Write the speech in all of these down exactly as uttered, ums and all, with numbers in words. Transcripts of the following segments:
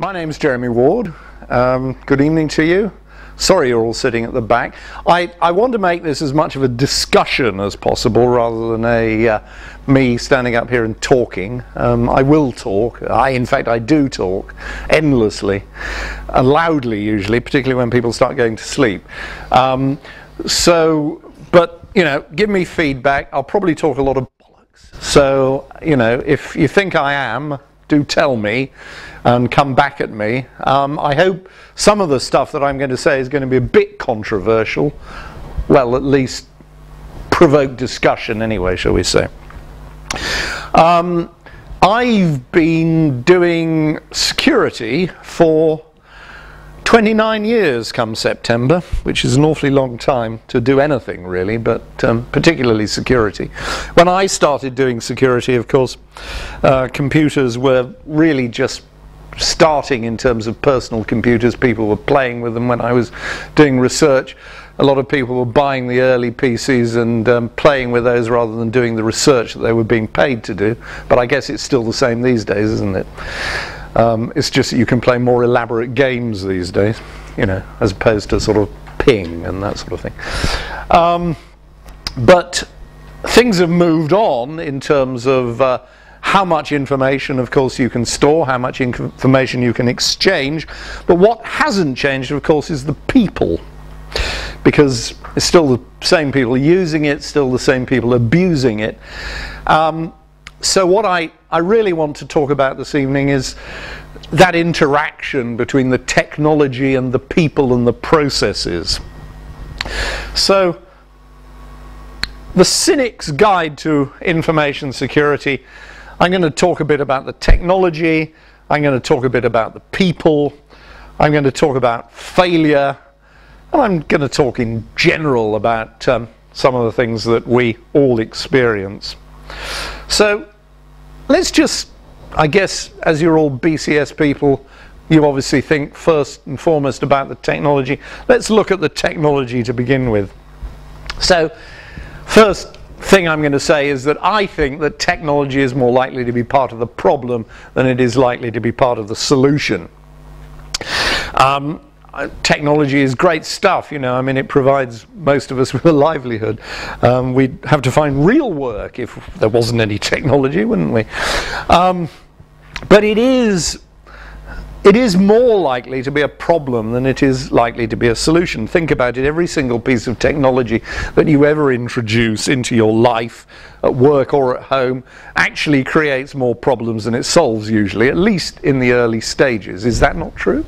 My name's Jeremy Ward. Um, good evening to you. Sorry you're all sitting at the back. I, I want to make this as much of a discussion as possible rather than a uh, me standing up here and talking. Um, I will talk. I, in fact, I do talk endlessly, uh, loudly usually, particularly when people start going to sleep. Um, so, but, you know, give me feedback. I'll probably talk a lot of bollocks. So, you know, if you think I am, do tell me and come back at me. Um, I hope some of the stuff that I'm going to say is going to be a bit controversial. Well, at least provoke discussion anyway, shall we say. Um, I've been doing security for twenty-nine years come September, which is an awfully long time to do anything really, but um, particularly security. When I started doing security, of course, uh, computers were really just starting in terms of personal computers. People were playing with them. When I was doing research, a lot of people were buying the early P Cs and um, playing with those rather than doing the research that they were being paid to do. But I guess it's still the same these days, isn't it? Um, it's just that you can play more elaborate games these days, you know, as opposed to sort of ping and that sort of thing. Um, but things have moved on in terms of uh, how much information, of course, you can store, how much inf- information you can exchange. But what hasn't changed, of course, is the people. Because it's still the same people using it, still the same people abusing it. Um, so what I, I really want to talk about this evening is that interaction between the technology and the people and the processes. So the Cynic's Guide to Information Security. I'm going to talk a bit about the technology, I'm going to talk a bit about the people, I'm going to talk about failure, and I'm going to talk in general about um, some of the things that we all experience. So let's just, I guess, as you're all B C S people, you obviously think first and foremost about the technology. Let's look at the technology to begin with. So first thing I'm going to say is that I think that technology is more likely to be part of the problem than it is likely to be part of the solution. Um, technology is great stuff, you know, I mean, it provides most of us with a livelihood. Um, we'd have to find real work if there wasn't any technology, wouldn't we? Um, but it is, it is more likely to be a problem than it is likely to be a solution. Think about it. Every single piece of technology that you ever introduce into your life, at work or at home, actually creates more problems than it solves usually, at least in the early stages. Is that not true?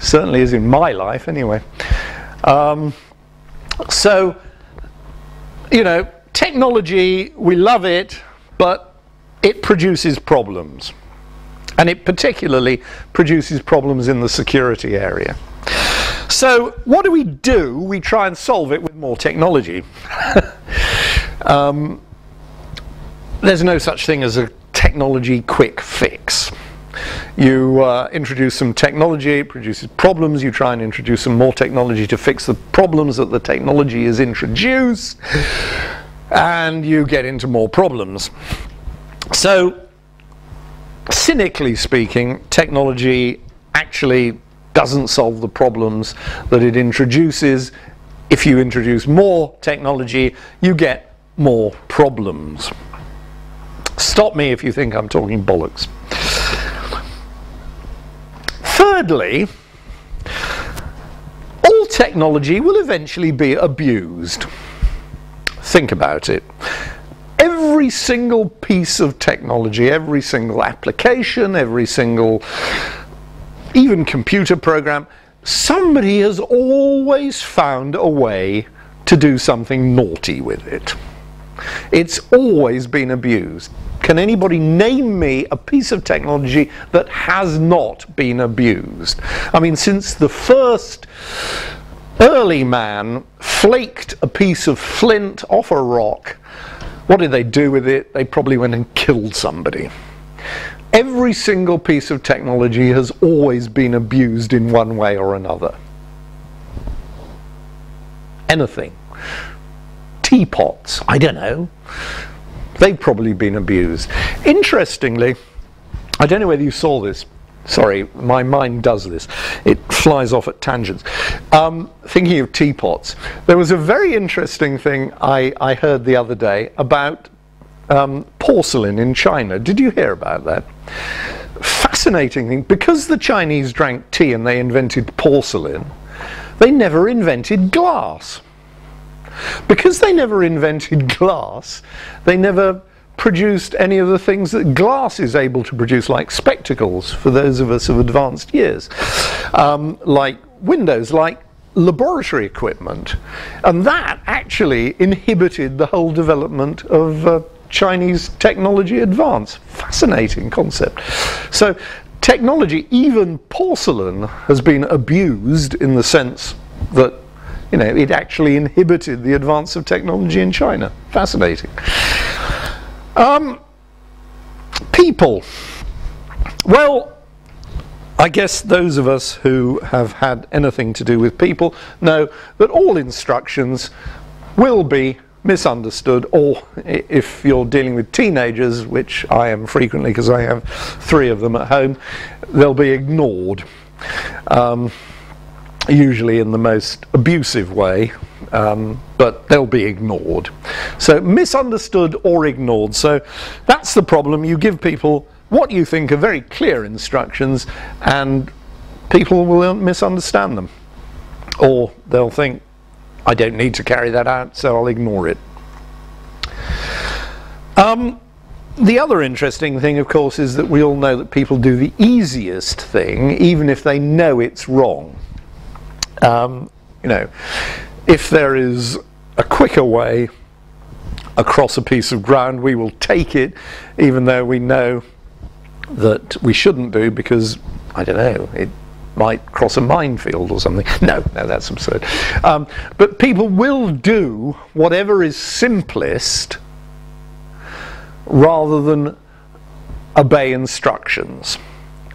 Certainly is in my life anyway. Um, so, you know, technology, we love it, but it produces problems. And it particularly produces problems in the security area. So what do we do? We try and solve it with more technology. um, there's no such thing as a technology quick fix. You uh, introduce some technology, it produces problems, you try and introduce some more technology to fix the problems that the technology is introduced, and you get into more problems. So, cynically speaking, technology actually doesn't solve the problems that it introduces. If you introduce more technology, you get more problems. Stop me if you think I'm talking bollocks. Thirdly, all technology will eventually be abused. Think about it. Every single piece of technology, every single application, every single even computer program, somebody has always found a way to do something naughty with it. It's always been abused. Can anybody name me a piece of technology that has not been abused? I mean, since the first early man flaked a piece of flint off a rock, what did they do with it? They probably went and killed somebody. Every single piece of technology has always been abused in one way or another. Anything. Teapots, I don't know. They've probably been abused. Interestingly, I don't know whether you saw this, Sorry, my mind does this. It flies off at tangents. Um, thinking of teapots, there was a very interesting thing I, I heard the other day about um, porcelain in China. Did you hear about that? Fascinating thing. Because the Chinese drank tea and they invented porcelain, they never invented glass. Because they never invented glass, they never produced any of the things that glass is able to produce, like spectacles for those of us of advanced years, um, like windows, like laboratory equipment. And that actually inhibited the whole development of uh, Chinese technology advance. Fascinating concept. So technology, even porcelain, has been abused in the sense that, you know, it actually inhibited the advance of technology in China. Fascinating. Um, people. Well, I guess those of us who have had anything to do with people know that all instructions will be misunderstood, or if you're dealing with teenagers, which I am frequently because I have three of them at home, they'll be ignored. Um, usually in the most abusive way, um, but they'll be ignored. So misunderstood or ignored. So that's the problem. You give people what you think are very clear instructions and people will misunderstand them. Or they'll think, I don't need to carry that out, so I'll ignore it. Um, The other interesting thing, of course, is that we all know that people do the easiest thing, even if they know it's wrong. Um, you know, if there is a quicker way across a piece of ground, we will take it, even though we know that we shouldn't do because, I don't know, it might cross a minefield or something. No, no, that's absurd. Um, but people will do whatever is simplest rather than obey instructions.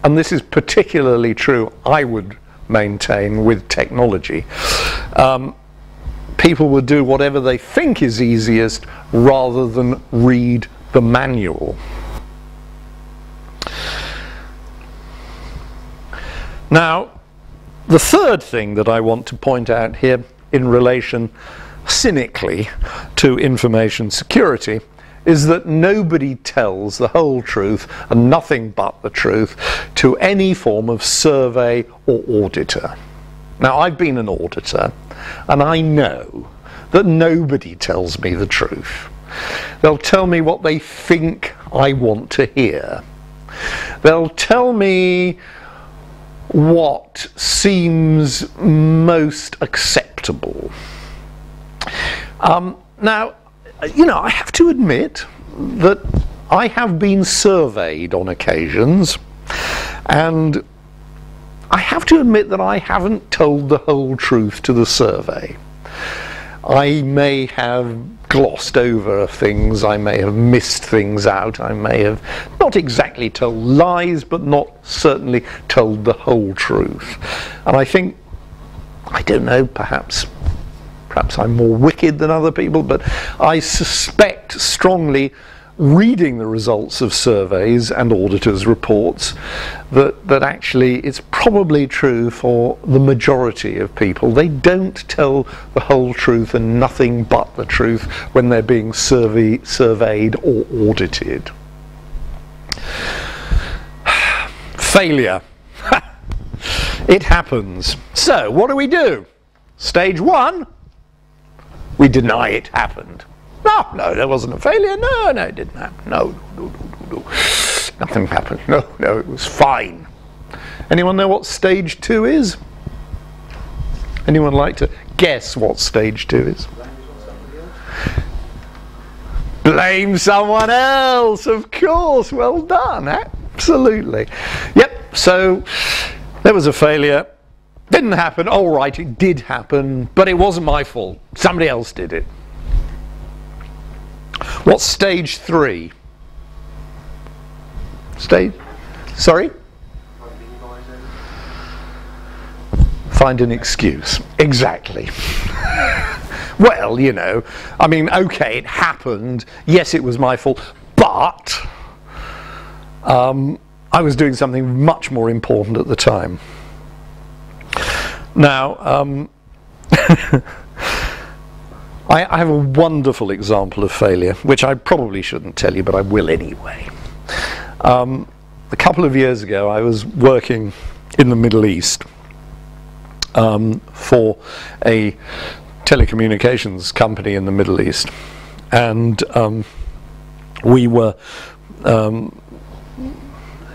And this is particularly true, I would maintain, with technology. Um, people will do whatever they think is easiest rather than read the manual. Now, the third thing that I want to point out here in relation cynically to information security is that nobody tells the whole truth and nothing but the truth to any form of survey or auditor. Now, I've been an auditor and I know that nobody tells me the truth. They'll tell me what they think I want to hear. They'll tell me what seems most acceptable. Um, now, you know, I have to admit that I have been surveyed on occasions, and I have to admit that I haven't told the whole truth to the survey. I may have glossed over things, I may have missed things out, I may have not exactly told lies, but not certainly told the whole truth. And I think, I don't know, perhaps Perhaps I'm more wicked than other people, but I suspect strongly, reading the results of surveys and auditors' reports, that, that actually it's probably true for the majority of people. They don't tell the whole truth and nothing but the truth when they're being survey, surveyed or audited. Failure. It happens. So, what do we do? Stage one. We deny it happened. No, no, there wasn't a failure. No, no, it didn't happen. No, no, no, no, no. Nothing happened. No, no, it was fine. Anyone know what stage two is? Anyone like to guess what stage two is? Blame someone else, of course. Well done, absolutely. Yep, so there was a failure. Didn't happen. All right, it did happen, but it wasn't my fault. Somebody else did it. What's stage three? Stage? Sorry? Find an excuse. Exactly. Well, you know, I mean, okay, it happened. Yes, it was my fault, but um, I was doing something much more important at the time. Now, um, I, I have a wonderful example of failure, which I probably shouldn't tell you, but I will anyway. Um, a couple of years ago, I was working in the Middle East um, for a telecommunications company in the Middle East, and um, we were um,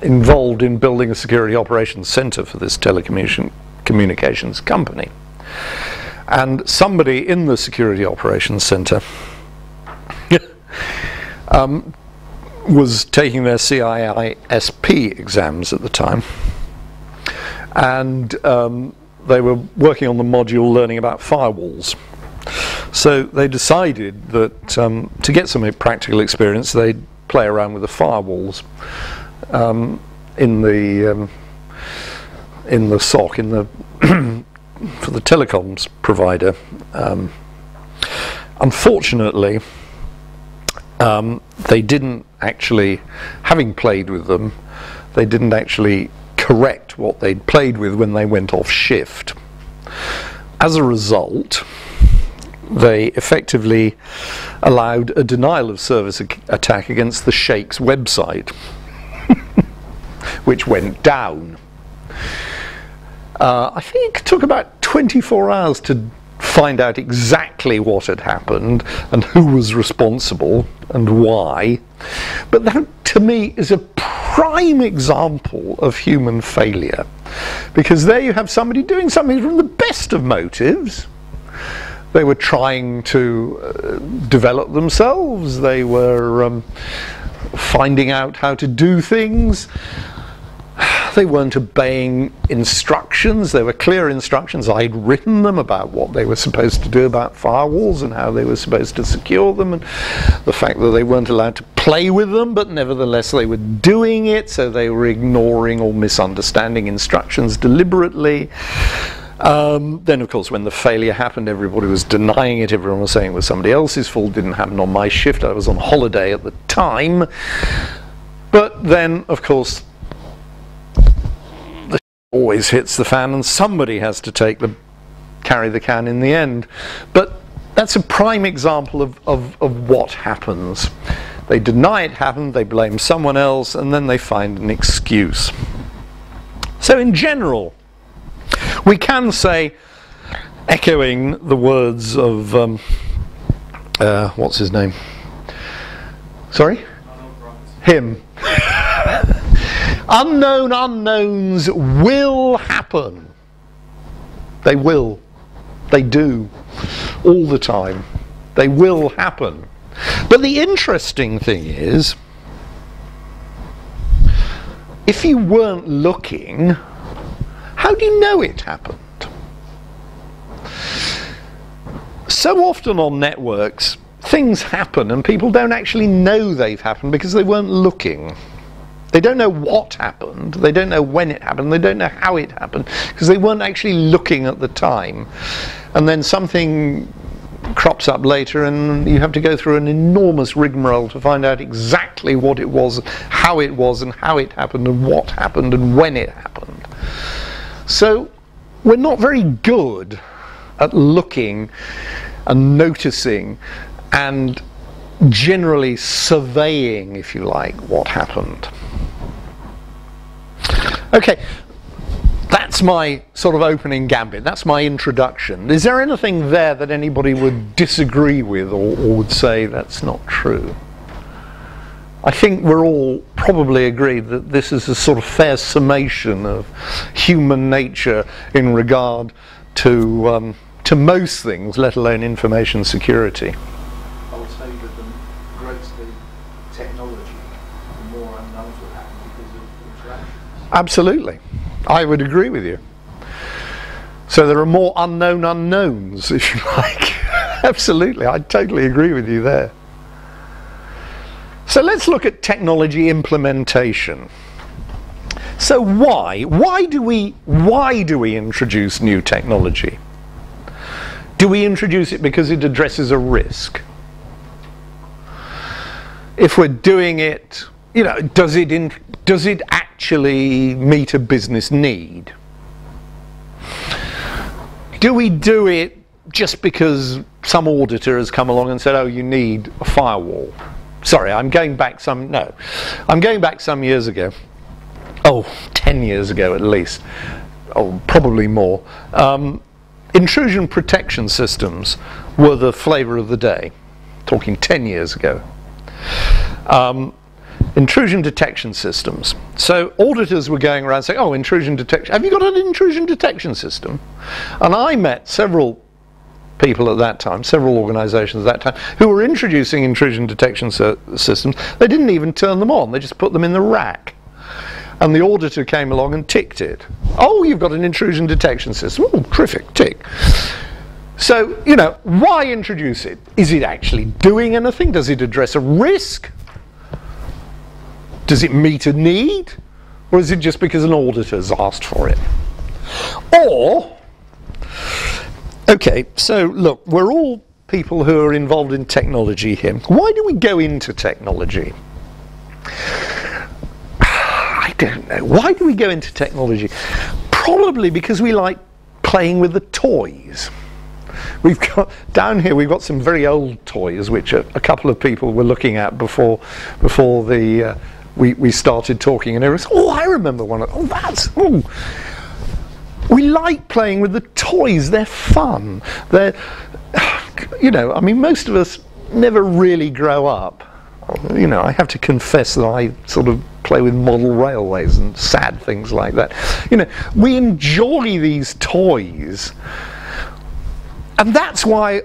involved in building a security operations center for this telecommunication communications company. And somebody in the security operations center um, was taking their C I S P exams at the time, and um, they were working on the module learning about firewalls. So they decided that um, to get some practical experience, they'd play around with the firewalls um, in the um, in the S O C, in the for the telecoms provider. Um, unfortunately, um, they didn't actually, having played with them, they didn't actually correct what they'd played with when they went off shift. As a result, they effectively allowed a denial of service attack against the Sheikh's website, which went down. Uh, I think it took about twenty-four hours to find out exactly what had happened and who was responsible and why. But that, to me, is a prime example of human failure, because there you have somebody doing something from the best of motives. They were trying to uh, develop themselves. They were um, finding out how to do things. They weren't obeying instructions. There were clear instructions. I'd written them about what they were supposed to do about firewalls and how they were supposed to secure them, and the fact that they weren't allowed to play with them, but nevertheless they were doing it, so they were ignoring or misunderstanding instructions deliberately. Um, then, of course, when the failure happened, everybody was denying it. Everyone was saying it was somebody else's fault. It didn't happen on my shift. I was on holiday at the time. But then, of course, always hits the fan, and somebody has to take the carry the can in the end. But that's a prime example of, of, of what happens. They deny it happened, they blame someone else, and then they find an excuse. So in general, we can say, echoing the words of um, uh, what's his name? Sorry? Him. Unknown unknowns will happen. They will. They do. All the time. They will happen. But the interesting thing is, if you weren't looking, how do you know it happened? So often on networks, things happen and people don't actually know they've happened because they weren't looking. They don't know what happened, they don't know when it happened, they don't know how it happened, because they weren't actually looking at the time. And then something crops up later and you have to go through an enormous rigmarole to find out exactly what it was, how it was, and how it happened, and what happened, and when it happened. So we're not very good at looking and noticing and generally surveying, if you like, what happened. Okay, that's my sort of opening gambit, that's my introduction. Is there anything there that anybody would disagree with, or, or would say that's not true? I think we're all probably agreed that this is a sort of fair summation of human nature in regard to, um, to most things, let alone information security. I would say that the greater the technology, the more unknowns will happen because of interactions. Absolutely. I would agree with you. So there are more unknown unknowns, if you like. Absolutely. I totally agree with you there. So let's look at technology implementation. So why? Why do we, why do we introduce new technology? Do we introduce it because it addresses a risk? If we're doing it, you know, does it in, does it act actually meet a business need? Do we do it just because some auditor has come along and said, oh, you need a firewall? Sorry, I'm going back some, no, I'm going back some years ago, oh, ten years ago at least, oh, probably more. Um, intrusion protection systems were the flavour of the day, talking ten years ago. Um, intrusion detection systems. So auditors were going around saying, oh, intrusion detection, have you got an intrusion detection system? And I met several people at that time, several organisations at that time, who were introducing intrusion detection systems. They didn't even turn them on, they just put them in the rack. And the auditor came along and ticked it. Oh, you've got an intrusion detection system. Oh, terrific, tick. So, you know, why introduce it? Is it actually doing anything? Does it address a risk? Does it meet a need? Or is it just because an auditor's asked for it? Or, okay, so look, we're all people who are involved in technology here. Why do we go into technology? I don't know. Why do we go into technology? Probably because we like playing with the toys. We've got, down here we've got some very old toys which a, a couple of people were looking at before before the uh, we, we started talking, and everyone said, oh, I remember one of, oh, that's, oh. We like playing with the toys, they're fun, they're, you know, I mean, most of us never really grow up. You know, I have to confess that I sort of play with model railways and sad things like that. You know, we enjoy these toys. And that's why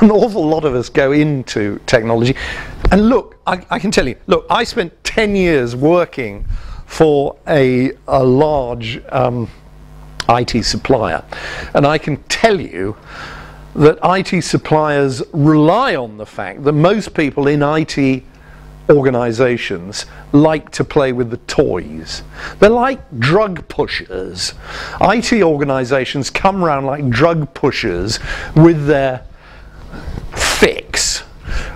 an awful lot of us go into technology. And look, I, I can tell you, look, I spent ten years working for a, a large um, I T supplier. And I can tell you that I T suppliers rely on the fact that most people in I T organisations like to play with the toys. They're like drug pushers. I T organisations come round like drug pushers with their fix,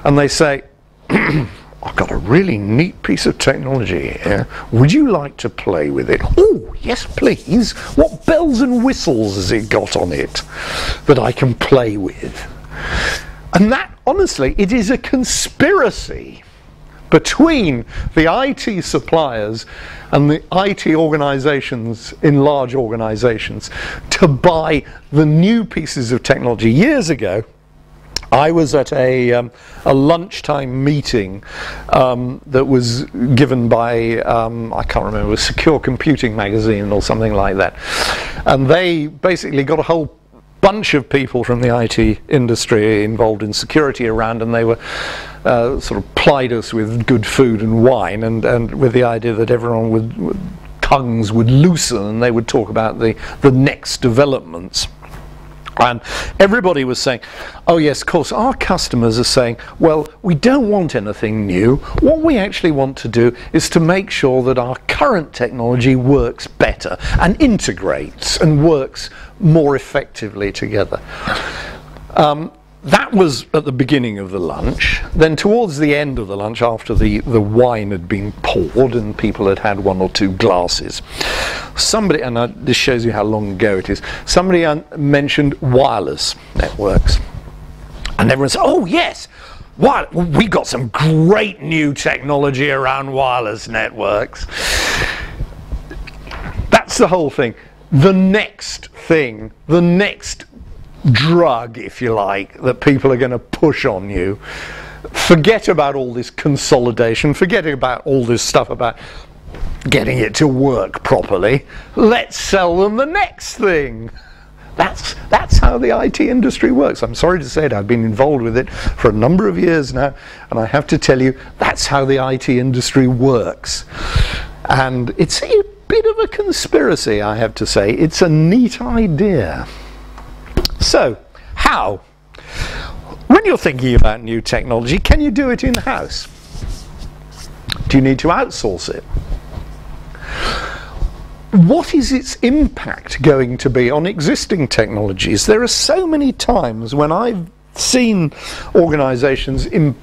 and they say, I've got a really neat piece of technology here. Would you like to play with it? Oh, yes, please. What bells and whistles has it got on it that I can play with? And that, honestly, it is a conspiracy between the I T suppliers and the I T organisations in large organisations to buy the new pieces of technology. Years ago, I was at a, um, a lunchtime meeting um, that was given by, um, I can't remember, it was Secure Computing magazine or something like that. And they basically got a whole bunch of people from the I T industry involved in security around, and they were uh, sort of plied us with good food and wine, and, and with the idea that everyone would, would tongues would loosen, and they would talk about the, the next developments. And everybody was saying, oh yes, of course, our customers are saying, well, we don't want anything new. What we actually want to do is to make sure that our current technology works better and integrates and works more effectively together. Um, that was at the beginning of the lunch. Then towards the end of the lunch, after the, the wine had been poured and people had had one or two glasses, somebody, and I, this shows you how long ago it is, somebody mentioned wireless networks. And everyone said, oh yes, what? We got some great new technology around wireless networks. That's the whole thing. The next thing, the next drug, if you like, that people are going to push on you. Forget about all this consolidation, forget about all this stuff about getting it to work properly. Let's sell them the next thing. That's, that's how the I T industry works. I'm sorry to say it, I've been involved with it for a number of years now, and I have to tell you, that's how the I T industry works. And it's a bit of a conspiracy, I have to say. It's a neat idea. So, how? When you're thinking about new technology, can you do it in-house? Do you need to outsource it? What is its impact going to be on existing technologies? There are so many times when I've seen organisations im-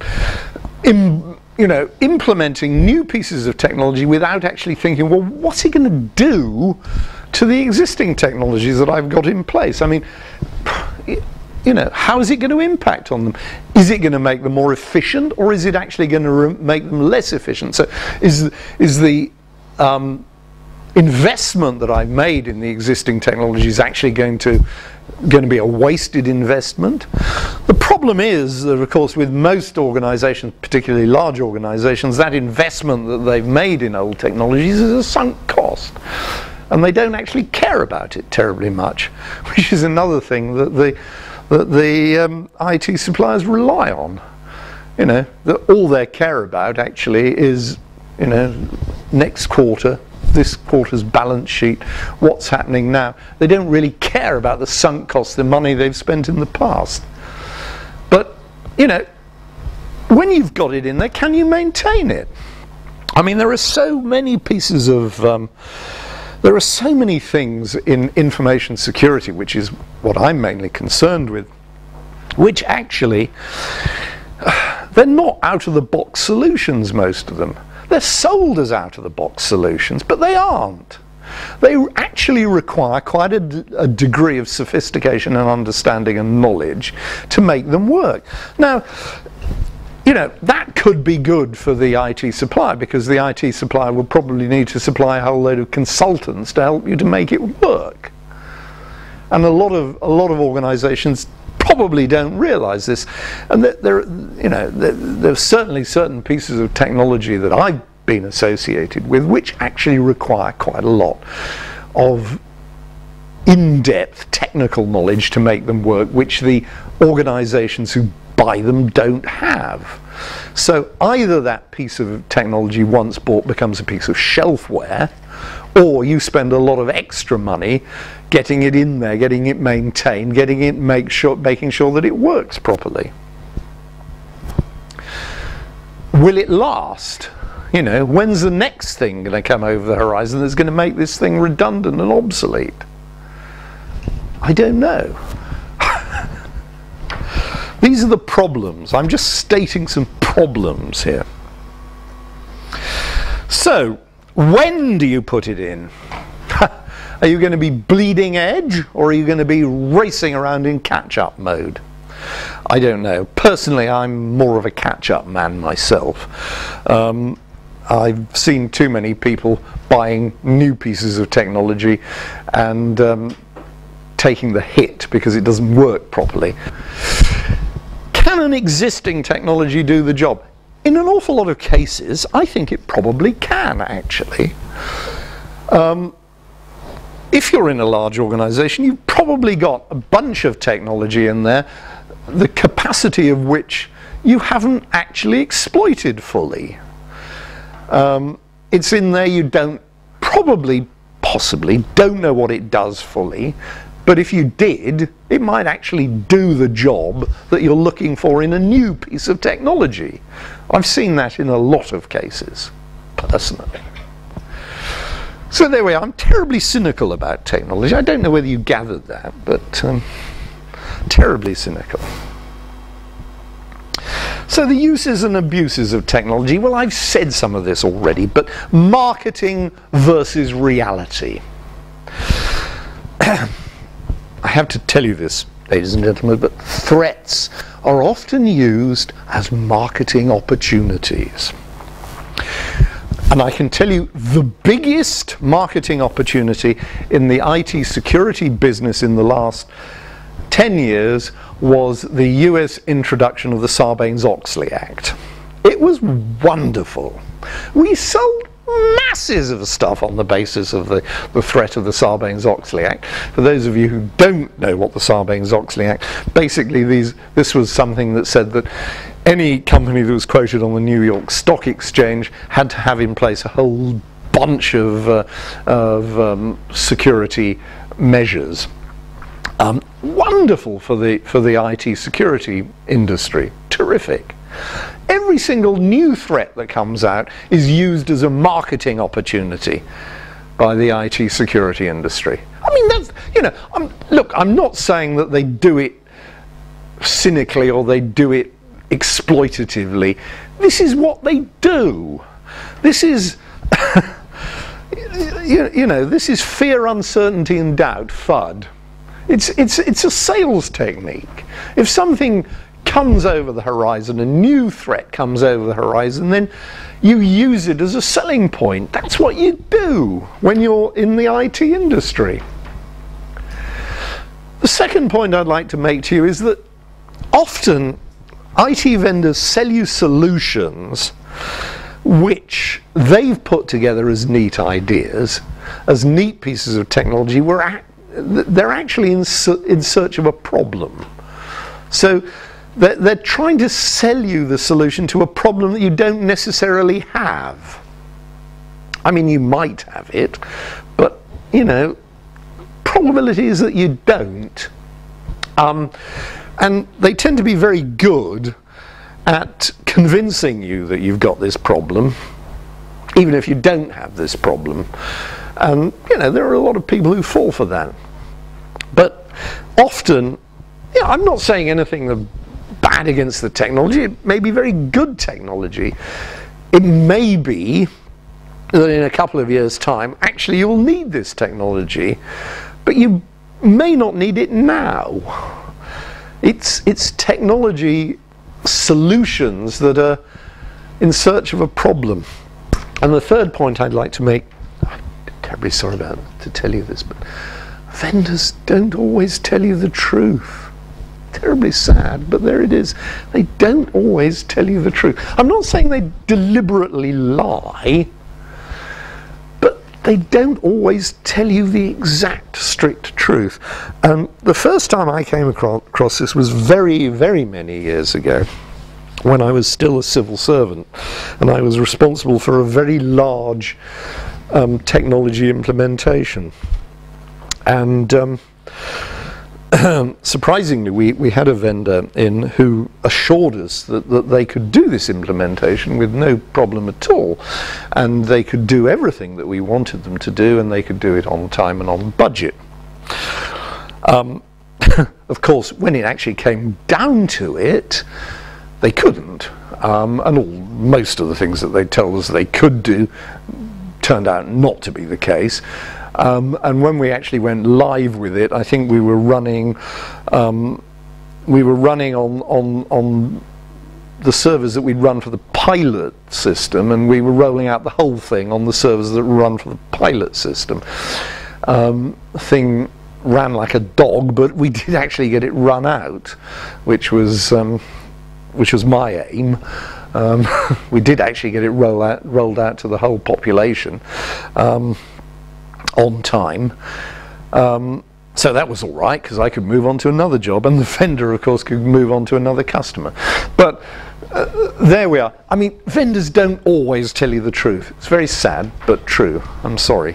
im- you know, implementing new pieces of technology without actually thinking, well, what's he going to do to the existing technologies that I've got in place? I mean, you know, how is it going to impact on them? Is it going to make them more efficient, or is it actually going to make them less efficient? So is, is the um, investment that I've made in the existing technologies actually going to going to be a wasted investment? The problem is that, of course, with most organizations, particularly large organizations, that investment that they've made in old technologies is a sunk cost, and they don't actually care about it terribly much, which is another thing that the that the um, I T suppliers rely on. You know, that all they care about actually is, you know, next quarter, this quarter's balance sheet, what's happening now. They don't really care about the sunk costs, the money they've spent in the past. But, you know, when you've got it in there, can you maintain it? I mean, there are so many pieces of, um, there are so many things in information security, which is what I'm mainly concerned with, which actually, uh, they're not out-of-the-box solutions, most of them. They're sold as out-of-the-box solutions, but they aren't. They actually require quite a, d a degree of sophistication and understanding and knowledge to make them work. Now, you know, that could be good for the I T supplier, because the I T supplier will probably need to supply a whole load of consultants to help you to make it work. And a lot of, a lot of organizations probably don't realise this, and that there, you know, there, there are certainly certain pieces of technology that I've been associated with which actually require quite a lot of in-depth technical knowledge to make them work, which the organisations who buy them don't have. So either that piece of technology once bought becomes a piece of shelfware, or you spend a lot of extra money getting it in there, getting it maintained, getting it make sure, making sure that it works properly. Will it last? You know, when's the next thing going to come over the horizon that's going to make this thing redundant and obsolete? I don't know. These are the problems. I'm just stating some problems here. So, when do you put it in? Are you going to be bleeding edge, or are you going to be racing around in catch-up mode? I don't know. Personally, I'm more of a catch-up man myself. Um, I've seen too many people buying new pieces of technology and um, taking the hit because it doesn't work properly. Can an existing technology do the job? In an awful lot of cases, I think it probably can, actually. Um, if you're in a large organization, you've probably got a bunch of technology in there, the capacity of which you haven't actually exploited fully. Um, it's in there, you don't probably, possibly, don't know what it does fully, but if you did, it might actually do the job that you're looking for in a new piece of technology. I've seen that in a lot of cases, personally. So there we are. I'm terribly cynical about technology. I don't know whether you gathered that, but um, terribly cynical. So the uses and abuses of technology. Well, I've said some of this already, but marketing versus reality. I have to tell you this, ladies and gentlemen, but threats are often used as marketing opportunities. And I can tell you the biggest marketing opportunity in the I T security business in the last ten years was the U S introduction of the Sarbanes-Oxley Act. It was wonderful. We sold masses of stuff on the basis of the, the threat of the Sarbanes-Oxley Act. For those of you who don't know what the Sarbanes-Oxley Act, basically these, this was something that said that any company that was quoted on the New York Stock Exchange had to have in place a whole bunch of, uh, of um, security measures. Um, wonderful for the, for the I T security industry, terrific. Every single new threat that comes out is used as a marketing opportunity by the I T security industry. I mean, that's, you know, I'm, look, I'm not saying that they do it cynically or they do it exploitatively. This is what they do. This is, you, you know, this is fear, uncertainty and doubt, FUD. It's, it's, it's a sales technique. If something comes over the horizon, a new threat comes over the horizon, then you use it as a selling point. That's what you do when you're in the I T industry. The second point I'd like to make to you is that often I T vendors sell you solutions which they've put together as neat ideas, as neat pieces of technology, where they're actually in, in search of a problem. So they're, they're trying to sell you the solution to a problem that you don't necessarily have. I mean, you might have it, but, you know, probability is that you don't. Um, and they tend to be very good at convincing you that you've got this problem, even if you don't have this problem. And, you know, there are a lot of people who fall for that. But often, yeah, I'm not saying anything bad against the technology. It may be very good technology. It may be that in a couple of years' time, actually you'll need this technology, but you may not need it now. It's, it's technology solutions that are in search of a problem. And the third point I'd like to make, I'm terribly sorry about to tell you this, but vendors don't always tell you the truth. Terribly sad, but there it is. They don't always tell you the truth. I'm not saying they deliberately lie, but they don't always tell you the exact strict truth. Um, the first time I came across, across this was very, very many years ago, when I was still a civil servant, and I was responsible for a very large um, technology implementation. And um, surprisingly, we, we had a vendor in who assured us that, that they could do this implementation with no problem at all, and they could do everything that we wanted them to do, and they could do it on time and on budget. Um, of course, when it actually came down to it, they couldn't, um, and all, most of the things that they told us they could do turned out not to be the case. Um, and when we actually went live with it, I think we were running, um, we were running on, on, on the servers that we'd run for the pilot system, and we were rolling out the whole thing on the servers that were run for the pilot system. Um, thing ran like a dog, but we did actually get it run out, which was, um, which was my aim. Um, we did actually get it roll out, rolled out to the whole population. Um, on time, um, so that was all right, because I could move on to another job, and the vendor of course could move on to another customer. But uh, there we are. I mean, vendors don't always tell you the truth. It's very sad, but true. I'm sorry.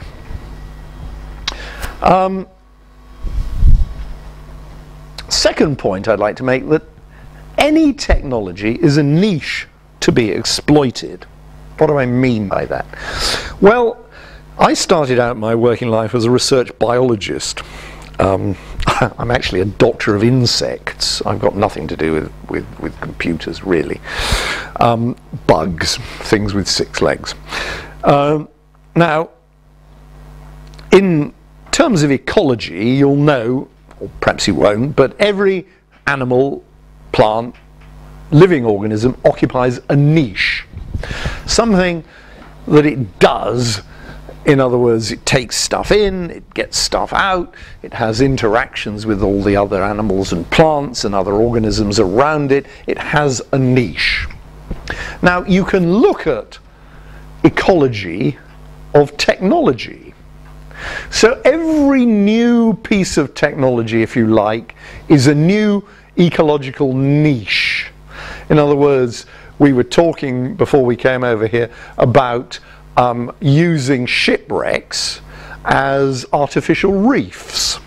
Um, second point I'd like to make, that any technology is a niche to be exploited. What do I mean by that? Well, I started out my working life as a research biologist. Um, I'm actually a doctor of insects. I've got nothing to do with, with, with computers, really. Um, bugs, things with six legs. Um, now, in terms of ecology, you'll know, or perhaps you won't, but every animal, plant, living organism occupies a niche. Something that it does. In other words, it takes stuff in, it gets stuff out, it has interactions with all the other animals and plants and other organisms around it. It has a niche. Now, you can look at ecology of technology. So every new piece of technology, if you like, is a new ecological niche. In other words, we were talking before we came over here about Um, using shipwrecks as artificial reefs.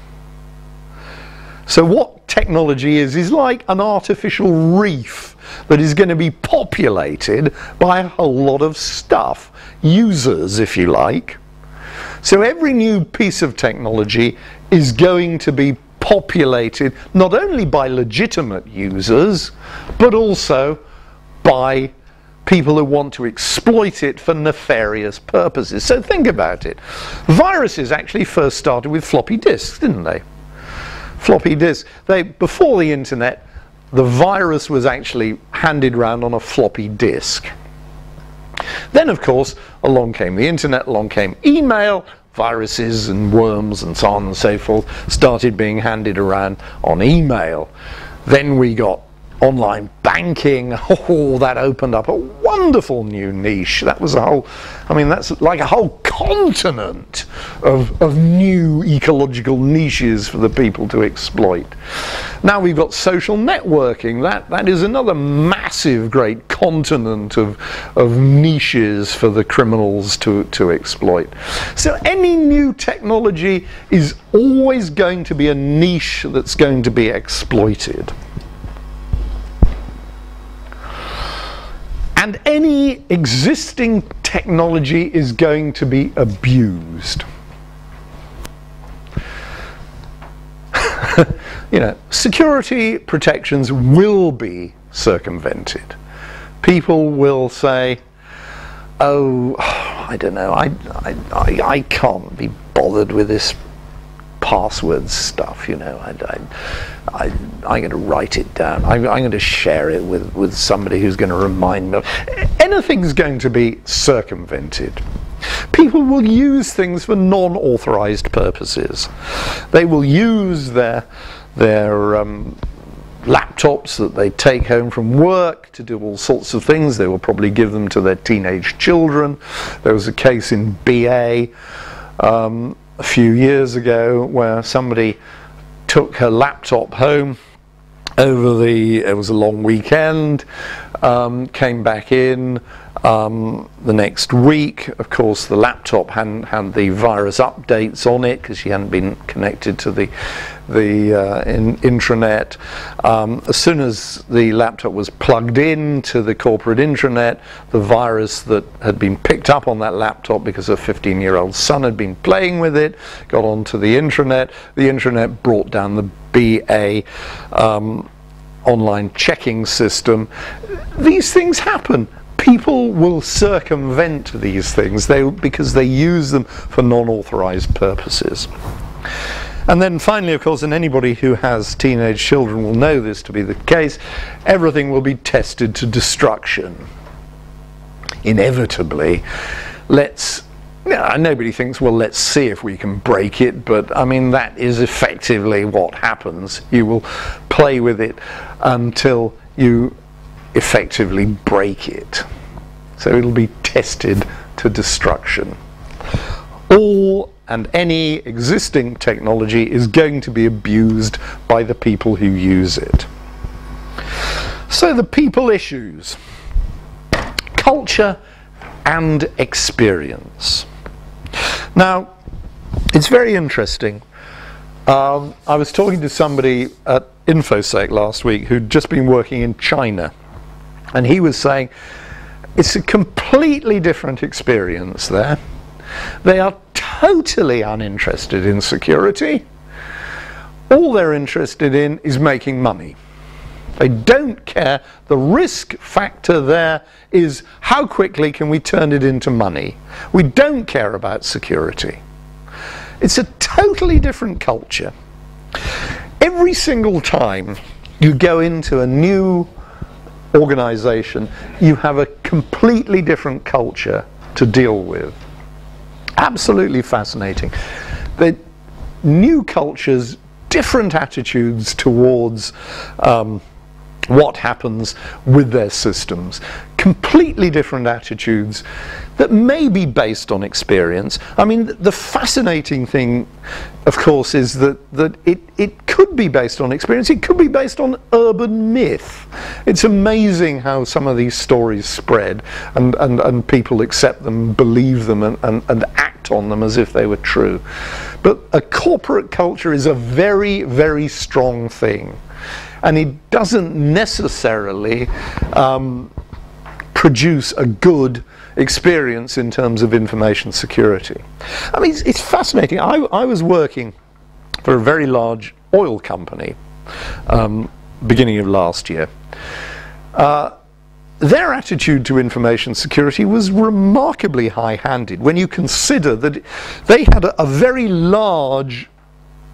So what technology is, is like an artificial reef that is going to be populated by a whole lot of stuff, users if you like. So every new piece of technology is going to be populated not only by legitimate users, but also by people who want to exploit it for nefarious purposes. So think about it. Viruses actually first started with floppy disks, didn't they? Floppy disks. They, before the internet, the virus was actually handed round on a floppy disk. Then, of course, along came the internet, along came email, viruses and worms and so on and so forth started being handed around on email. Then we got online banking. Oh, that opened up a wonderful new niche. That was a whole, I mean, that's like a whole continent of, of new ecological niches for the people to exploit. Now we've got social networking. That, that is another massive, great continent of, of niches for the criminals to, to exploit. So any new technology is always going to be a niche that's going to be exploited. And any existing technology is going to be abused. You know, security protections will be circumvented. People will say, oh, I don't know, I, I, I, I can't be bothered with this password stuff, you know, I, I, I, I'm going to write it down, I'm, I'm going to share it with, with somebody who's going to remind me. Anything's going to be circumvented. People will use things for non-authorized purposes. They will use their, their um, laptops that they take home from work to do all sorts of things. They will probably give them to their teenage children. There was a case in B A um, a few years ago where somebody took her laptop home over the, it was a long weekend, um, came back in um, the next week. Of course the laptop hadn't had the virus updates on it because she hadn't been connected to the, the uh, in, intranet. Um, as soon as the laptop was plugged in to the corporate intranet, the virus that had been picked up on that laptop because her fifteen year old son had been playing with it, got onto the intranet. The intranet brought down the B A um, online checking system. These things happen. People will circumvent these things they, because they use them for non-authorized purposes. And then finally, of course, and anybody who has teenage children will know this to be the case, everything will be tested to destruction. Inevitably, let's, no, nobody thinks, well, let's see if we can break it, but I mean, that is effectively what happens. You will play with it until you effectively break it. So it'll be tested to destruction. All and any existing technology is going to be abused by the people who use it. So the people issues, culture and experience. Now, it's very interesting. Um, I was talking to somebody at Infosec last week who'd just been working in China, and he was saying it's a completely different experience there. They are totally uninterested in security. All they're interested in is making money. They don't care. The risk factor there is how quickly can we turn it into money. We don't care about security. It's a totally different culture. Every single time you go into a new organization, you have a completely different culture to deal with. Absolutely fascinating. The new cultures, different attitudes towards um, what happens with their systems. Completely different attitudes that may be based on experience. I mean, the fascinating thing, of course, is that, that it, it could be based on experience. It could be based on urban myth. It's amazing how some of these stories spread and, and, and people accept them, believe them, and, and, and act on them as if they were true. But a corporate culture is a very, very strong thing. And it doesn't necessarily um, produce a good experience in terms of information security. I mean, it's, it's fascinating. I, I was working for a very large oil company um, beginning of last year. Uh, their attitude to information security was remarkably high-handed when you consider that they had a, a very large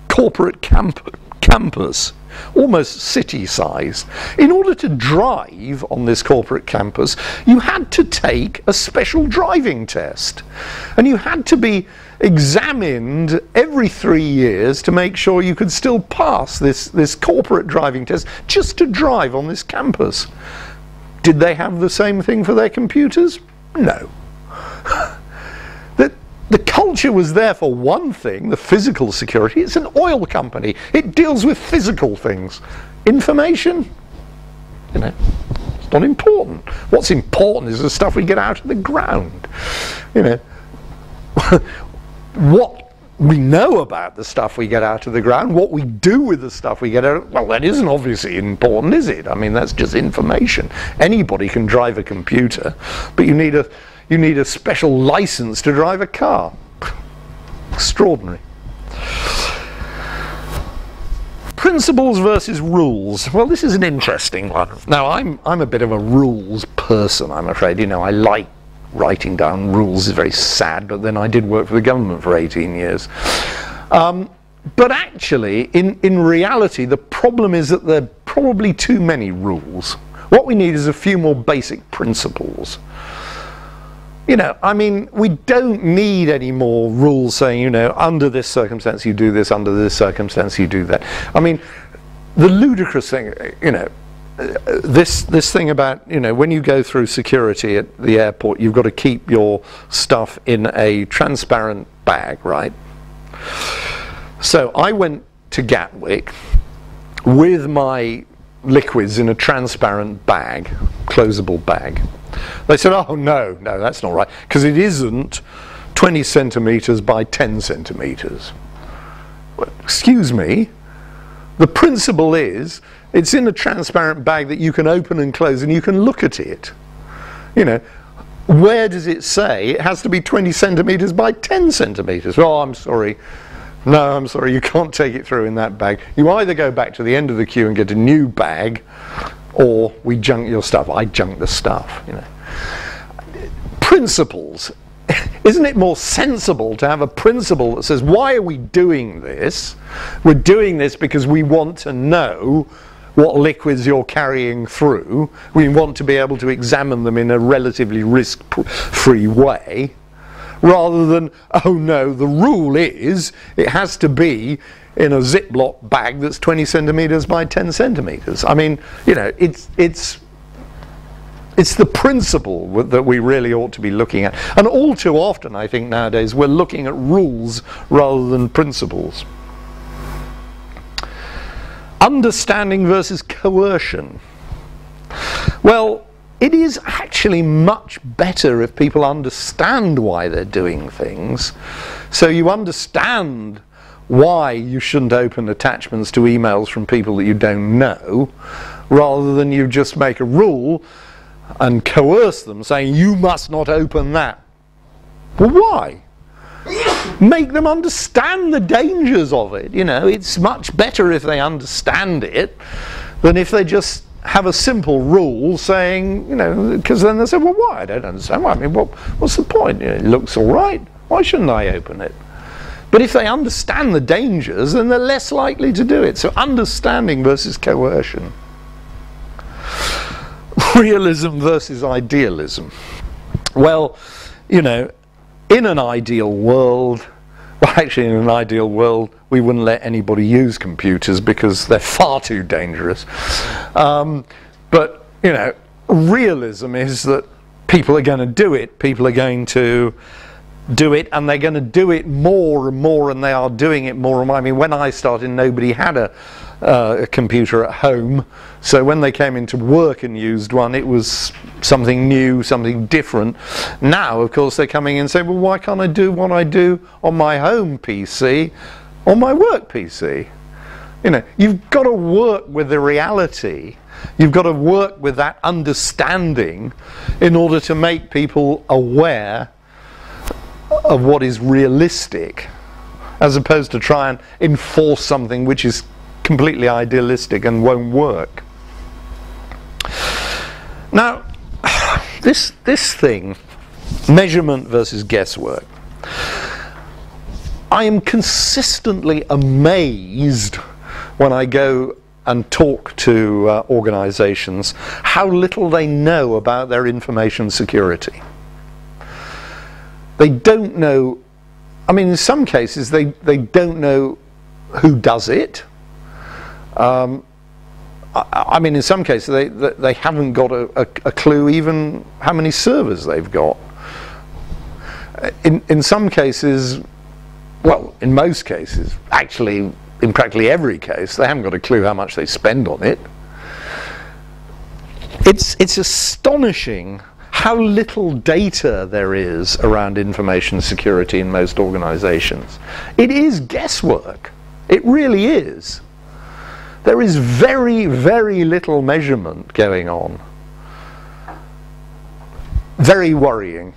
corporate camp campus, almost city-sized. In order to drive on this corporate campus, you had to take a special driving test, and you had to be examined every three years to make sure you could still pass this, this corporate driving test just to drive on this campus. Did they have the same thing for their computers? No. The culture was there for one thing, the physical security. It's an oil company. It deals with physical things. Information, you know, it's not important. What's important is the stuff we get out of the ground. You know, what we know about the stuff we get out of the ground, what we do with the stuff we get out, well, that isn't obviously important, is it? I mean, that's just information. Anybody can drive a computer, but you need a You need a special license to drive a car. Extraordinary. Principles versus rules. Well, this is an interesting one. Now, I'm, I'm a bit of a rules person, I'm afraid. You know, I like writing down rules. It's very sad, but then I did work for the government for eighteen years. Um, but actually, in, in reality, the problem is that there are probably too many rules. What we need is a few more basic principles. You know, I mean, we don't need any more rules saying, you know, under this circumstance you do this, under this circumstance you do that. I mean, the ludicrous thing, you know, uh, this this thing about, you know, when you go through security at the airport, you've got to keep your stuff in a transparent bag, right? So I went to Gatwick with my liquids in a transparent bag, closable bag. They said, oh, no, no, that's not right, because it isn't twenty centimetres by ten centimetres. Well, excuse me, the principle is it's in a transparent bag that you can open and close and you can look at it. You know, where does it say it has to be twenty centimetres by ten centimetres? Oh, I'm sorry. No, I'm sorry, you can't take it through in that bag. You either go back to the end of the queue and get a new bag, or we junk your stuff. I junk the stuff, you know. Principles. Isn't it more sensible to have a principle that says, why are we doing this? We're doing this because we want to know what liquids you're carrying through. We want to be able to examine them in a relatively risk-free way, rather than, oh no, the rule is it has to be in a Ziploc bag that's twenty centimetres by ten centimetres. I mean, you know, it's, it's, it's the principle w that we really ought to be looking at. And all too often, I think nowadays, we're looking at rules rather than principles. Understanding versus coercion. Well, it is actually much better if people understand why they're doing things. So you understand why you shouldn't open attachments to emails from people that you don't know, rather than you just make a rule and coerce them saying you must not open that. Well, why? Make them understand the dangers of it. You know, it's much better if they understand it than if they just have a simple rule saying, you know, because then they say, well, why? I don't understand why. I mean, what, what's the point? You know, it looks all right. Why shouldn't I open it? But if they understand the dangers, then they're less likely to do it. So understanding versus coercion. Realism versus idealism. Well, you know, in an ideal world, well, actually in an ideal world, we wouldn't let anybody use computers because they're far too dangerous. Um, but, you know, realism is that people are going to do it, people are going to do it, and they're going to do it more and more, and they are doing it more and more. I mean, when I started, nobody had a, uh, a computer at home, so when they came into work and used one, it was something new, something different. Now, of course, they're coming in and saying, well, why can't I do what I do on my home P C or my work P C? You know, you've got to work with the reality. You've got to work with that understanding in order to make people aware of what is realistic as opposed to try and enforce something which is completely idealistic and won't work. Now, this, this thing, measurement versus guesswork, I am consistently amazed when I go and talk to uh, organizations how little they know about their information security. They don't know, I mean, in some cases they, they don't know who does it. Um, I, I mean, in some cases they, they, they haven't got a, a, a clue even how many servers they've got. In, in some cases, well, in most cases, actually in practically every case, they haven't got a clue how much they spend on it. It's, it's astonishing how little data there is around information security in most organizations. It is guesswork. It really is. There is very, very little measurement going on. Very worrying.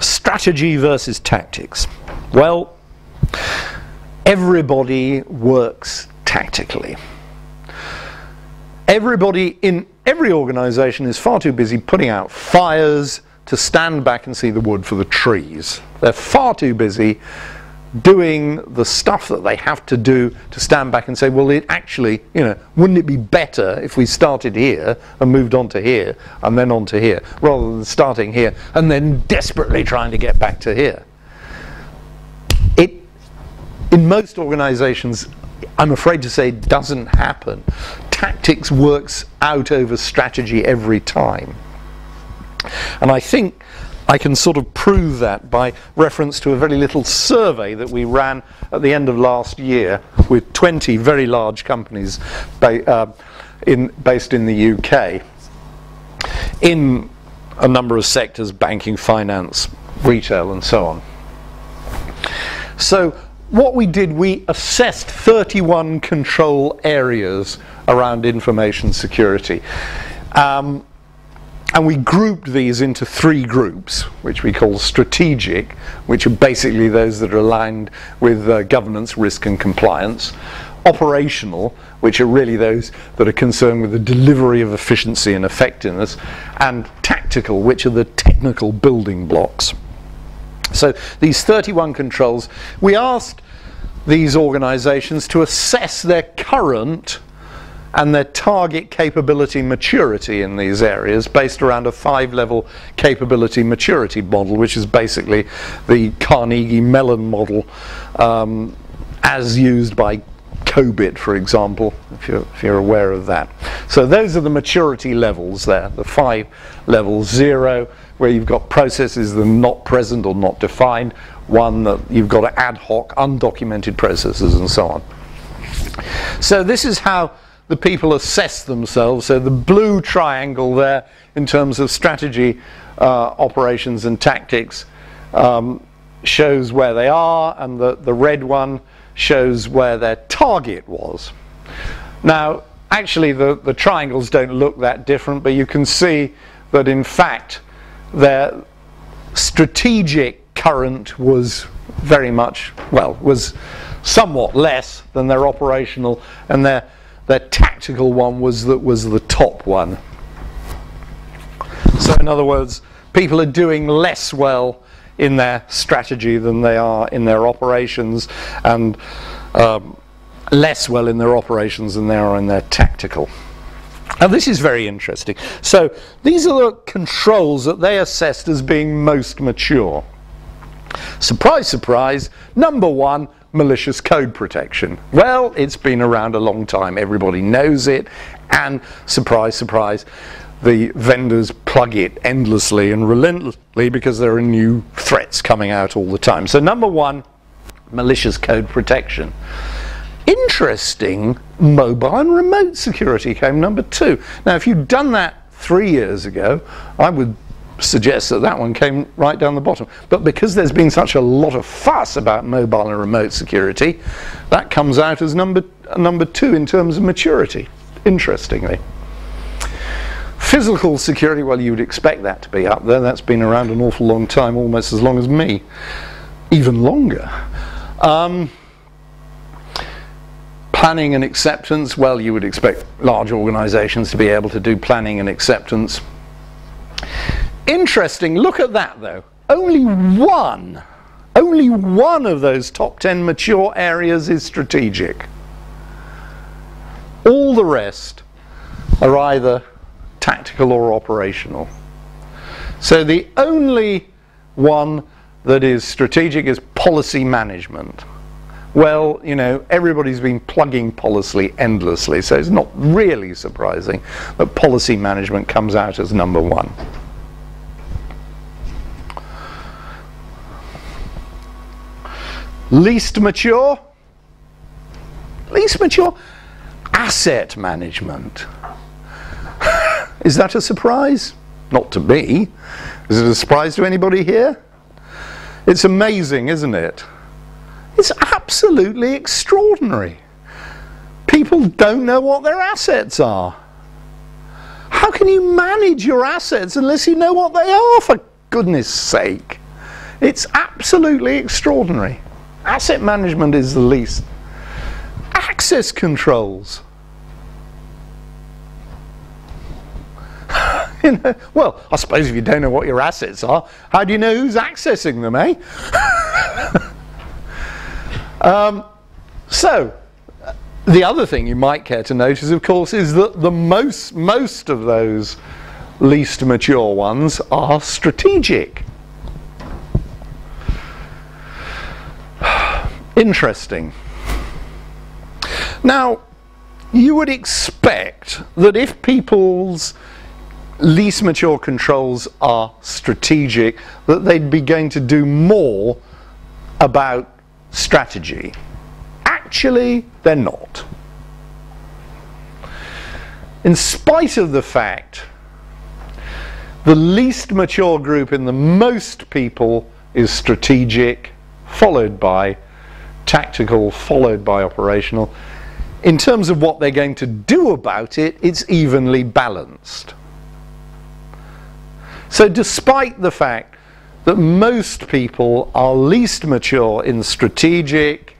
Strategy versus tactics. Well, everybody works tactically. Everybody in every organisation is far too busy putting out fires to stand back and see the wood for the trees. They're far too busy doing the stuff that they have to do to stand back and say, well, it actually, you know, wouldn't it be better if we started here and moved on to here and then on to here, rather than starting here and then desperately trying to get back to here. It, in most organisations, I'm afraid to say, doesn't happen. Tactics works out over strategy every time. And I think I can sort of prove that by reference to a very little survey that we ran at the end of last year with twenty very large companies ba uh, in, based in the U K in a number of sectors, banking, finance, retail and so on. So what we did, we assessed thirty-one control areas around information security. Um, And we grouped these into three groups, which we call strategic, which are basically those that are aligned with uh, governance, risk and compliance. Operational, which are really those that are concerned with the delivery of efficiency and effectiveness. And tactical, which are the technical building blocks. So these thirty-one controls, we asked these organizations to assess their current and their target capability maturity in these areas based around a five-level capability maturity model, which is basically the Carnegie Mellon model um, as used by Cobit, for example, if you're, if you're aware of that. So those are the maturity levels there, the five levels. Zero, where you've got processes that are not present or not defined. One, that you've got ad hoc, undocumented processes and so on. So this is how the people assess themselves. So the blue triangle there in terms of strategy, uh, operations and tactics um, shows where they are, and the, the red one shows where their target was. Now actually the, the triangles don't look that different, but you can see that in fact their strategic current was very much, well, was somewhat less than their operational, and their The tactical one was that was the top one. So in other words, people are doing less well in their strategy than they are in their operations, and um, less well in their operations than they are in their tactical. Now this is very interesting. So these are the controls that they assessed as being most mature. Surprise, surprise, number one, malicious code protection. Well, it's been around a long time, everybody knows it, and surprise, surprise, the vendors plug it endlessly and relentlessly because there are new threats coming out all the time. So number one, malicious code protection. Interesting, mobile and remote security came number two. Now if you'd done that three years ago, I would suggests that that one came right down the bottom, but because there's been such a lot of fuss about mobile and remote security, that comes out as number number two in terms of maturity, interestingly. Physical security, well, you'd expect that to be up there. That's been around an awful long time, almost as long as me, even longer. Um, planning and acceptance, well, you would expect large organizations to be able to do planning and acceptance. Interesting, look at that though. Only one, only one of those top ten mature areas is strategic. All the rest are either tactical or operational. So the only one that is strategic is policy management. Well, you know, everybody's been plugging policy endlessly, so it's not really surprising that policy management comes out as number one. Least mature? Least mature? Asset management. Is that a surprise? Not to me. Is it a surprise to anybody here? It's amazing, isn't it? It's absolutely extraordinary. People don't know what their assets are. How can you manage your assets unless you know what they are, for goodness sake? It's absolutely extraordinary. Asset management is the least. Access controls. You know, well, I suppose if you don't know what your assets are, how do you know who's accessing them, eh? um, so, the other thing you might care to notice, of course, is that the most, most of those least mature ones are strategic. Interesting. Now, you would expect that if people's least mature controls are strategic, that they'd be going to do more about strategy. Actually, they're not. In spite of the fact, the least mature group in the most people is strategic, followed by tactical, followed by operational. In terms of what they're going to do about it, it's evenly balanced. So despite the fact that most people are least mature in strategic,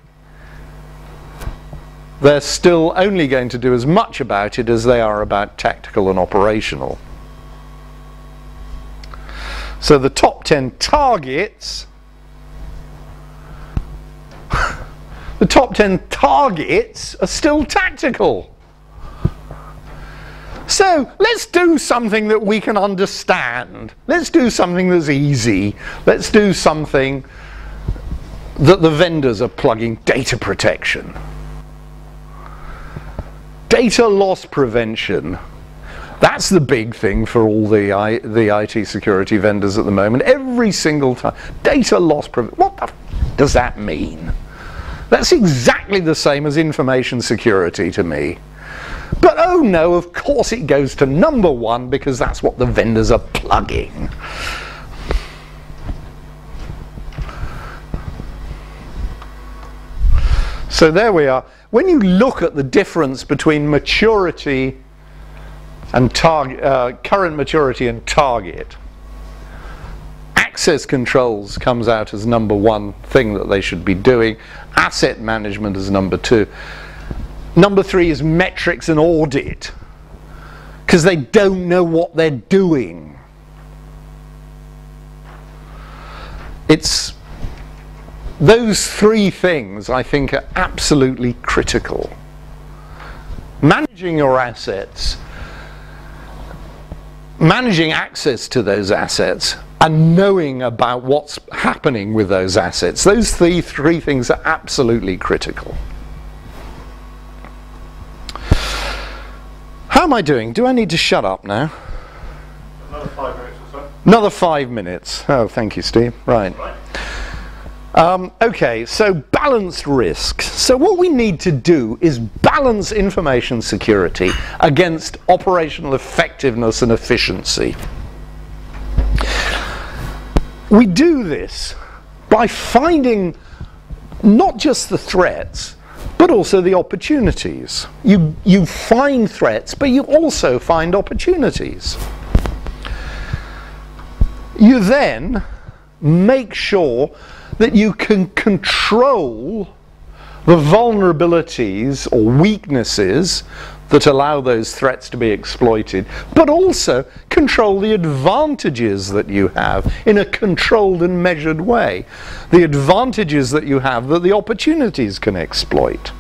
they're still only going to do as much about it as they are about tactical and operational. So the top ten targets, the top ten targets are still tactical. So, let's do something that we can understand. Let's do something that's easy. Let's do something that the vendors are plugging: data protection, data loss prevention. That's the big thing for all the, I, the I T security vendors at the moment. Every single time. Data loss prevention. What the f does that mean? That's exactly the same as information security to me. But oh no, of course it goes to number one because that's what the vendors are plugging. So there we are. When you look at the difference between maturity and target, uh, current maturity and target, access controls comes out as number one thing that they should be doing, asset management as number two. Number three is metrics and audit, because they don't know what they're doing. It's those three things I think are absolutely critical. Managing your assets, managing access to those assets, and knowing about what's happening with those assets. Those three, three things are absolutely critical. How am I doing? Do I need to shut up now? Another five minutes or so. Another five minutes. Oh, thank you, Steve. Right. Um, okay, so balanced risk. So what we need to do is balance information security against operational effectiveness and efficiency. We do this by finding not just the threats, but also the opportunities. You, you find threats, but you also find opportunities. You then make sure that you can control the vulnerabilities or weaknesses that allow those threats to be exploited, but also control the advantages that you have in a controlled and measured way. The advantages that you have that the opportunities can exploit.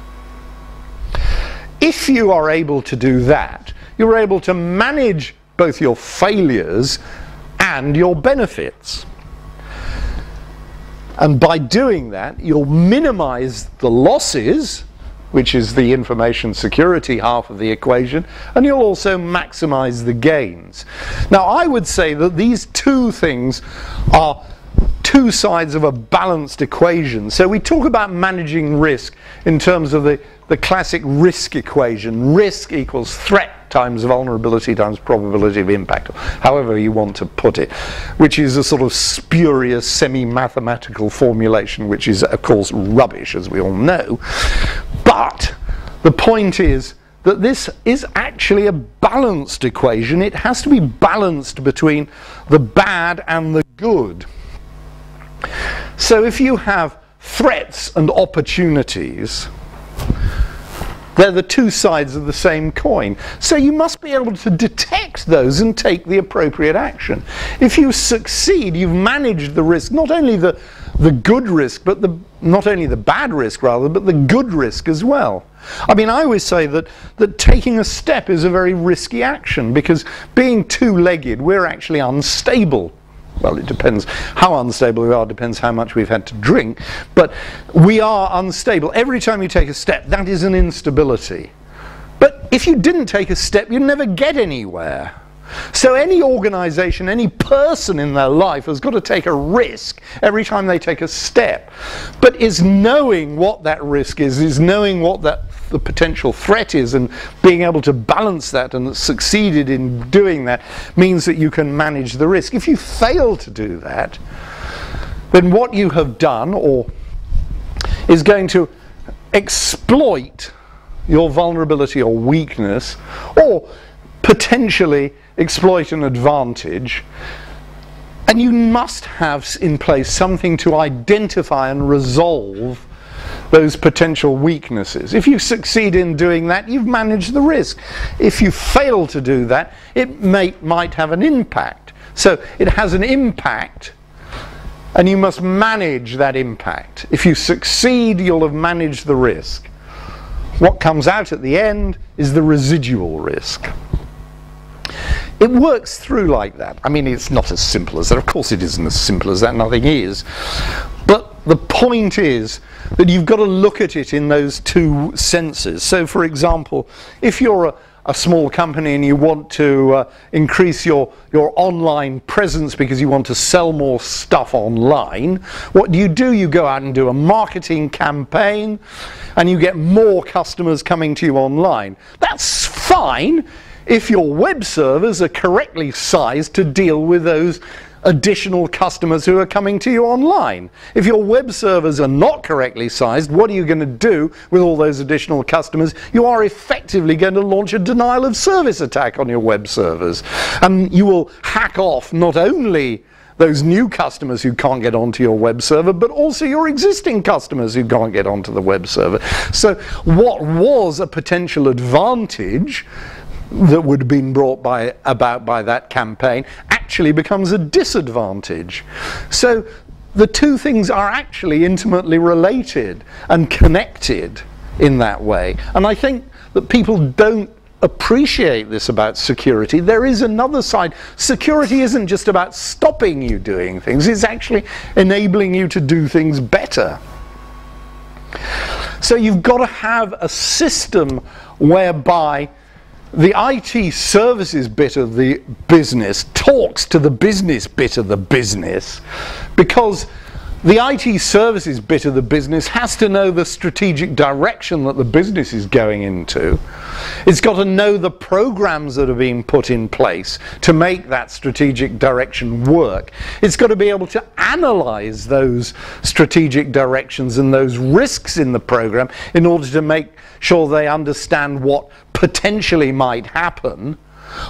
If you are able to do that, you're able to manage both your failures and your benefits. And by doing that, you'll minimize the losses, which is the information security half of the equation, and you'll also maximize the gains. Now, I would say that these two things are two sides of a balanced equation. So we talk about managing risk in terms of the, the classic risk equation. Risk equals threat times vulnerability times probability of impact, however you want to put it, which is a sort of spurious semi-mathematical formulation, which is of course rubbish, as we all know. But the point is that this is actually a balanced equation. It has to be balanced between the bad and the good. So if you have threats and opportunities, they're the two sides of the same coin. So you must be able to detect those and take the appropriate action. If you succeed, you've managed the risk, not only the, the good risk, but the, not only the bad risk rather, but the good risk as well. I mean, I always say that, that taking a step is a very risky action, because being two-legged, we're actually unstable. Well, it depends how unstable we are, depends how much we've had to drink, but we are unstable. Every time you take a step, that is an instability. But if you didn't take a step, you'd never get anywhere. So any organization, any person in their life has got to take a risk every time they take a step. But is knowing what that risk is, is knowing what that the potential threat is, and being able to balance that and succeeded in doing that, means that you can manage the risk. If you fail to do that, then what you have done or is going to exploit your vulnerability or weakness, or potentially exploit an advantage, and you must have in place something to identify and resolve those potential weaknesses. If you succeed in doing that, you've managed the risk. If you fail to do that, it may, might have an impact. So it has an impact, and you must manage that impact. If you succeed, you'll have managed the risk. What comes out at the end is the residual risk. It works through like that. I mean, it's not as simple as that. Of course it isn't as simple as that. Nothing is. But the point is that you've got to look at it in those two senses. So, for example, if you're a, a small company and you want to uh, increase your, your online presence because you want to sell more stuff online, what do you do? You go out and do a marketing campaign, and you get more customers coming to you online. That's fine if your web servers are correctly sized to deal with those additional customers who are coming to you online. If your web servers are not correctly sized, what are you going to do with all those additional customers? You are effectively going to launch a denial of service attack on your web servers. And you will hack off not only those new customers who can't get onto your web server, but also your existing customers who can't get onto the web server. So what was a potential advantage that would have been brought by, about by that campaign actually becomes a disadvantage. So the two things are actually intimately related and connected in that way. And I think that people don't appreciate this about security. There is another side. Security isn't just about stopping you doing things. It's actually enabling you to do things better. So you've got to have a system whereby the I T services bit of the business talks to the business bit of the business, because the I T services bit of the business has to know the strategic direction that the business is going into. It's got to know the programs that are being put in place to make that strategic direction work. It's got to be able to analyze those strategic directions and those risks in the program in order to make sure they understand what potentially might happen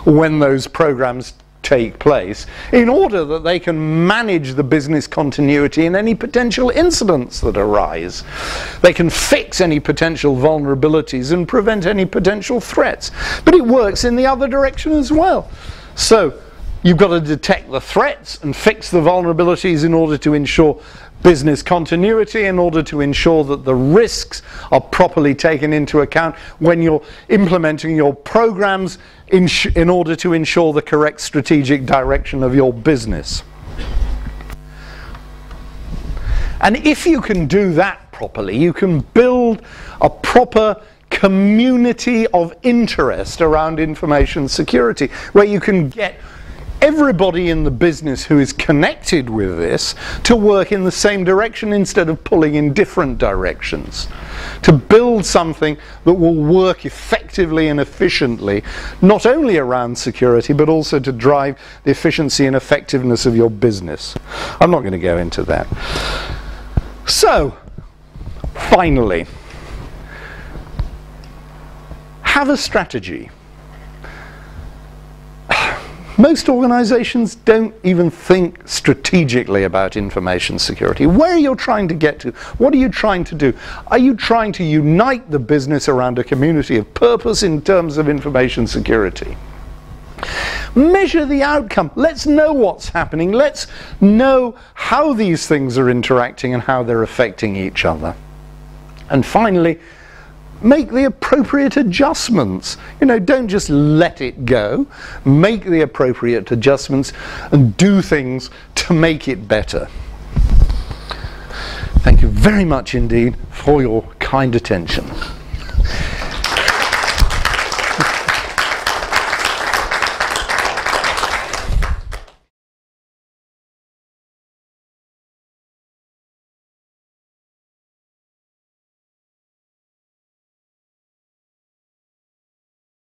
when those programs take place, in order that they can manage the business continuity and any potential incidents that arise. They can fix any potential vulnerabilities and prevent any potential threats. But it works in the other direction as well. So you've got to detect the threats and fix the vulnerabilities in order to ensure business continuity, in order to ensure that the risks are properly taken into account when you're implementing your programs, in, in order to ensure the correct strategic direction of your business. And if you can do that properly, you can build a proper community of interest around information security, where you can get everybody in the business who is connected with this to work in the same direction instead of pulling in different directions, to build something that will work effectively and efficiently, not only around security but also to drive the efficiency and effectiveness of your business. I'm not going to go into that. So, finally, have a strategy. Most organizations don't even think strategically about information security. Where are you trying to get to? What are you trying to do? Are you trying to unite the business around a community of purpose in terms of information security? Measure the outcome. Let's know what's happening. Let's know how these things are interacting and how they're affecting each other. And finally, make the appropriate adjustments. You know, don't just let it go. Make the appropriate adjustments and do things to make it better. Thank you very much indeed for your kind attention.